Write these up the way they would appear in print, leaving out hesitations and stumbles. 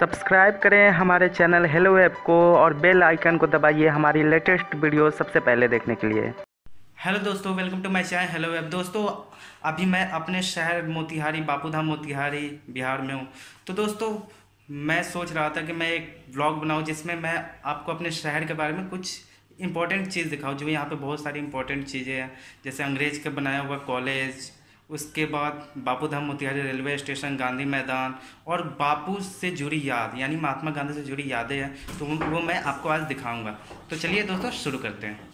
Subscribe करें हमारे channel hello web को और बेल आइकन को दबाइए हमारी लेटेस्ट वीडियो सबसे पहले देखने के लिए। हेलो दोस्तों, welcome to my channel hello web. दोस्तों अभी मैं अपने शहर मोतिहारी, बापू धाम मोतिहारी बिहार में हूँ। तो दोस्तों मैं सोच रहा था कि मैं एक ब्लॉग बनाऊँ जिसमें मैं आपको अपने शहर के बारे में कुछ इम्पोर्टेंट चीज़ दिखाऊँ, जो यहाँ पर बहुत सारी इम्पोर्टेंट चीज़ें हैं, जैसे अंग्रेज का बनाया हुआ कॉलेज, उसके बाद बापू धाम मोतिहारी रेलवे स्टेशन, गांधी मैदान और बापू से जुड़ी याद, यानी महात्मा गांधी से जुड़ी यादें हैं। तो वो मैं आपको आज दिखाऊंगा। तो चलिए दोस्तों शुरू करते हैं।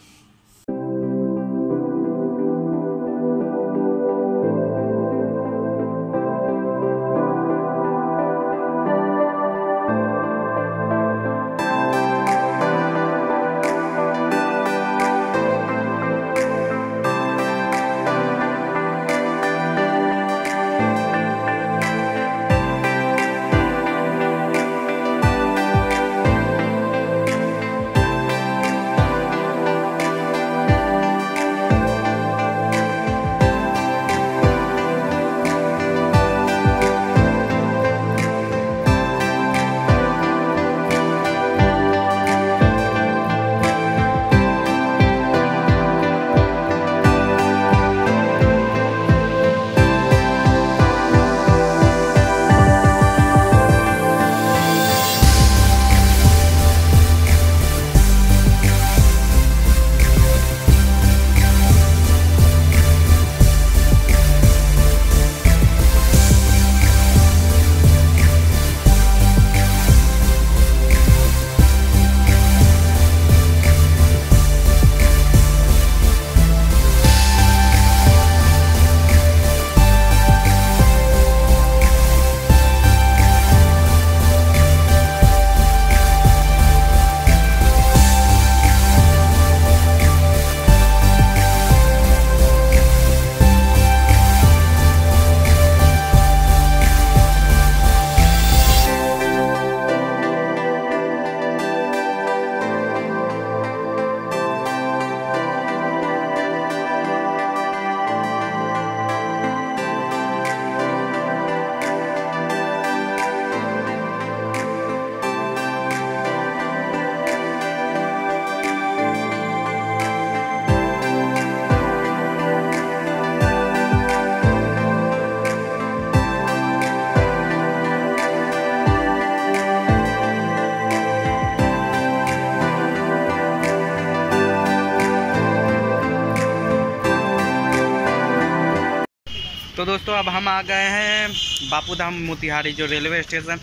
तो दोस्तों अब हम आ गए हैं बापू धाम मोतिहारी जो रेलवे स्टेशन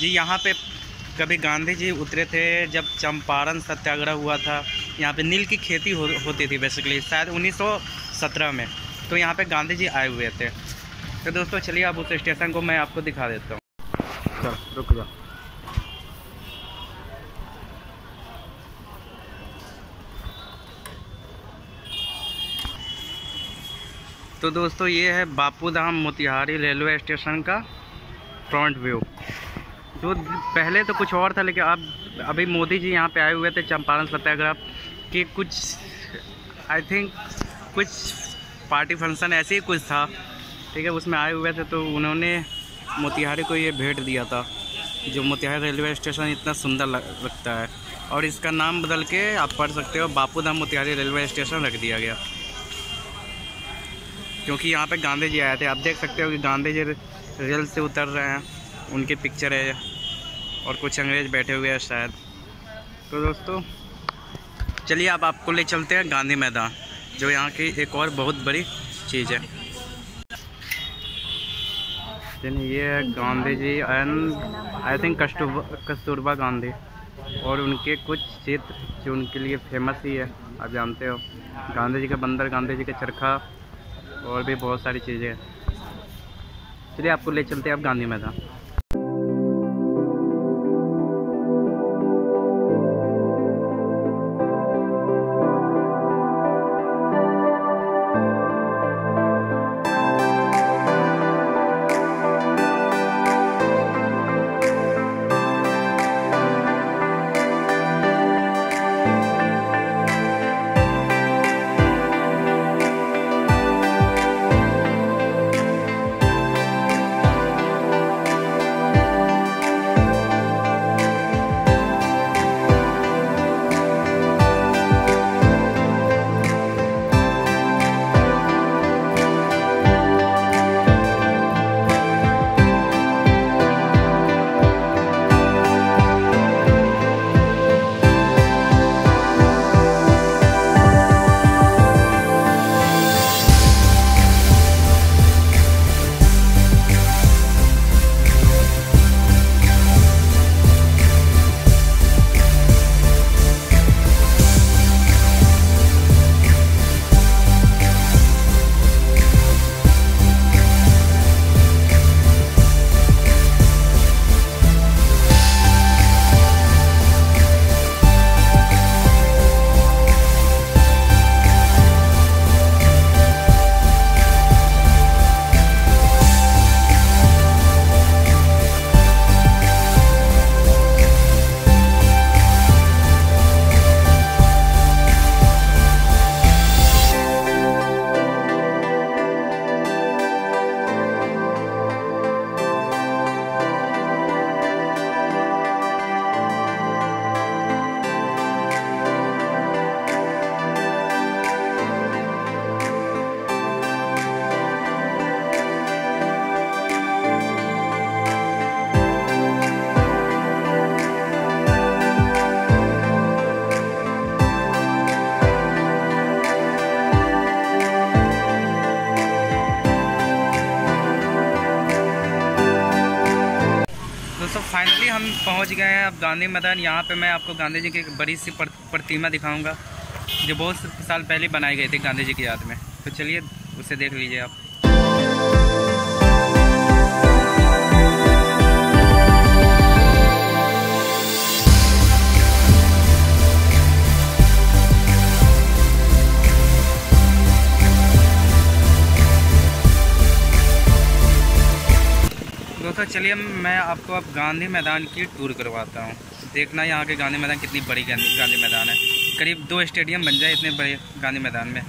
जी। यहाँ पे कभी गांधी जी उतरे थे जब चंपारण सत्याग्रह हुआ था। यहाँ पे नील की खेती होती थी बेसिकली, शायद 1917 में। तो यहाँ पे गांधी जी आए हुए थे। तो दोस्तों चलिए अब उस स्टेशन को मैं आपको दिखा देता हूँ। रुक जाओ। तो दोस्तों ये है बापू धाम मोतिहारी रेलवे स्टेशन का फ्रंट व्यू, जो पहले तो कुछ और था, लेकिन अब अभी मोदी जी यहाँ पे आए हुए थे चंपारण सत्याग्रह के कुछ, आई थिंक कुछ पार्टी फंक्शन ऐसे ही कुछ था, ठीक है, उसमें आए हुए थे। तो उन्होंने मोतिहारी को ये भेंट दिया था, जो मोतिहारी रेलवे स्टेशन इतना सुंदर लगता है। और इसका नाम बदल के आप पढ़ सकते हो, बापू धाम मोतिहारी रेलवे स्टेशन रख दिया गया, क्योंकि यहाँ पे गांधी जी आए थे। आप देख सकते हो कि गांधी जी रेल से उतर रहे हैं, उनकी पिक्चर है और कुछ अंग्रेज बैठे हुए हैं शायद। तो दोस्तों चलिए आप आपको ले चलते हैं गांधी मैदान, जो यहाँ की एक और बहुत बड़ी चीज़ है। ये है Gandhi ji and I think Kasturba Gandhi, और उनके कुछ चित्र जो उनके लिए फेमस ही है, आप जानते हो, गांधी जी का बंदर, गांधी जी का चरखा और भी बहुत सारी चीज़ें हैं। चलिए आपको ले चलते हैं आप गांधी मैदान। दोस्तों फाइनली हम पहुंच गए हैं अब गांधी मैदान। यहाँ पे मैं आपको गांधी जी की एक बड़ी सी प्रतिमा दिखाऊंगा जो बहुत साल पहले बनाई गई थी गांधी जी की याद में। तो चलिए उसे देख लीजिए आप। दोस्तों चलिए मैं आपको अब गांधी मैदान की टूर करवाता हूँ। देखना यहाँ के गांधी मैदान कितनी बड़ी गांधी मैदान है। करीब 2 स्टेडियम बन जाए इतने बड़े गांधी मैदान में।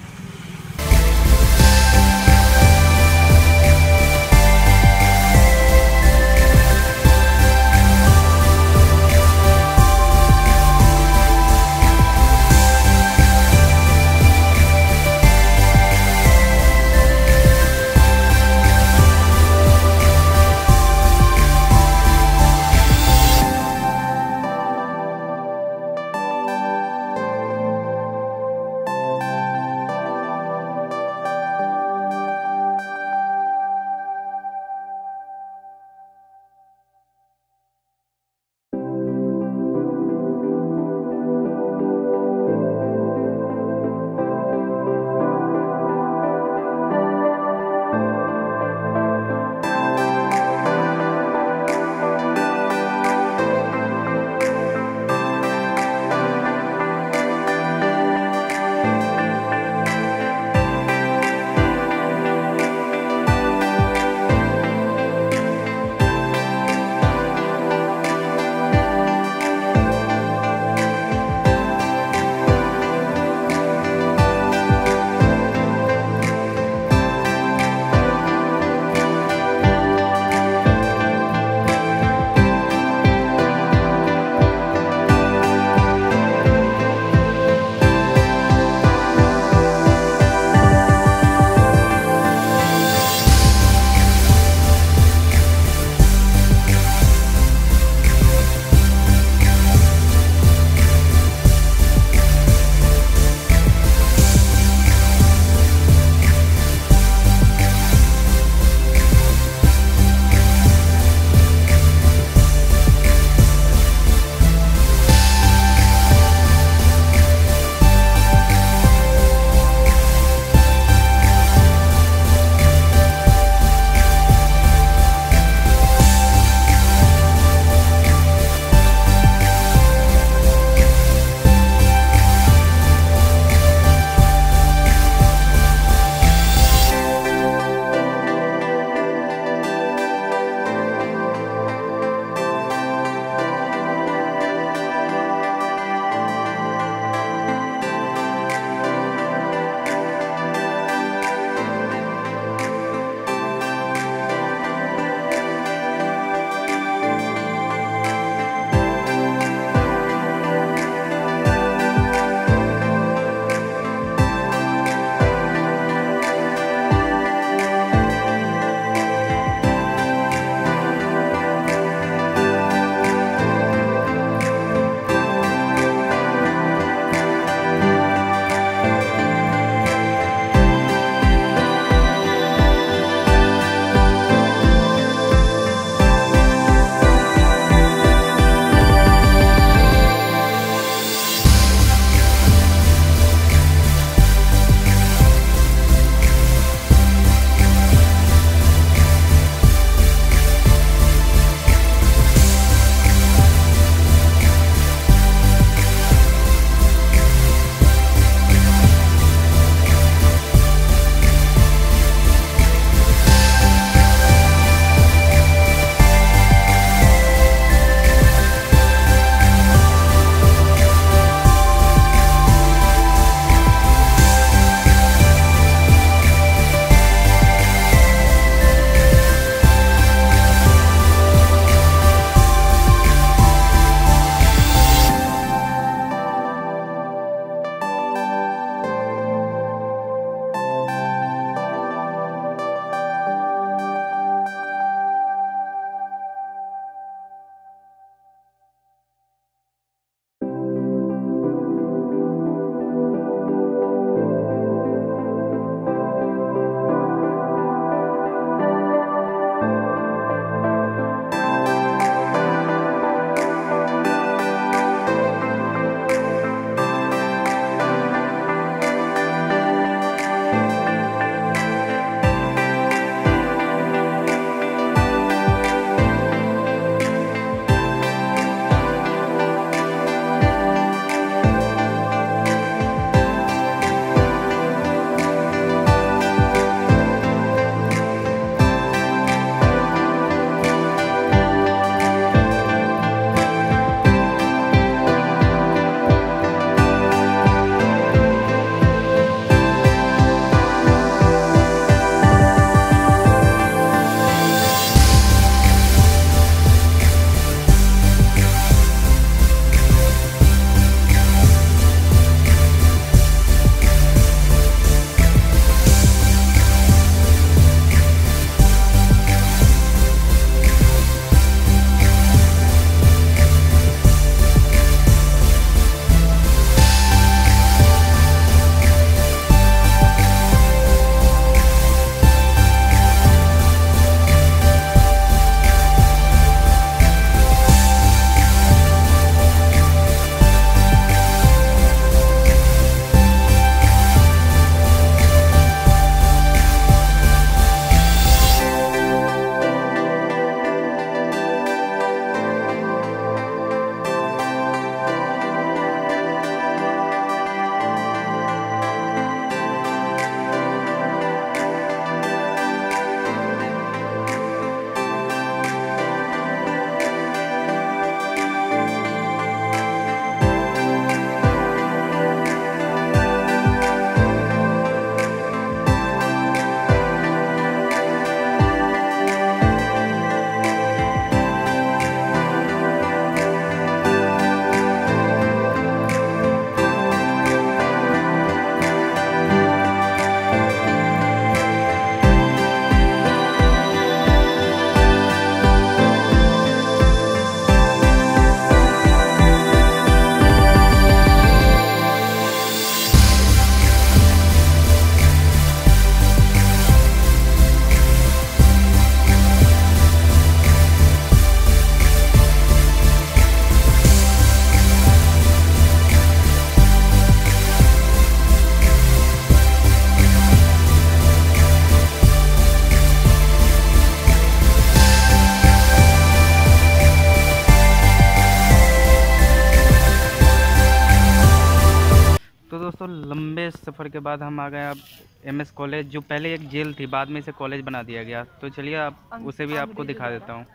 दोस्तों लंबे सफ़र के बाद हम आ गए अब एमएस कॉलेज, जो पहले एक जेल थी, बाद में इसे कॉलेज बना दिया गया। तो चलिए आप उसे भी आपको दिखा देता हूँ।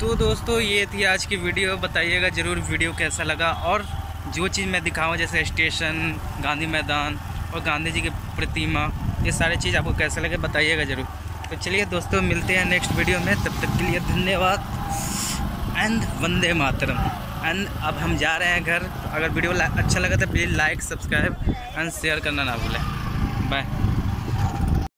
तो दोस्तों ये थी आज की वीडियो। बताइएगा ज़रूर वीडियो कैसा लगा, और जो चीज़ मैं दिखाऊँ जैसे स्टेशन, गांधी मैदान और गांधी जी की प्रतिमा, ये सारी चीज़ आपको कैसा लगे बताइएगा ज़रूर। तो चलिए दोस्तों मिलते हैं नेक्स्ट वीडियो में, तब तक के लिए धन्यवाद एंड वंदे मातरम। एंड अब हम जा रहे हैं घर। तो अगर वीडियो अच्छा लगा तो please like, subscribe and share करना ना भूलें। बाय।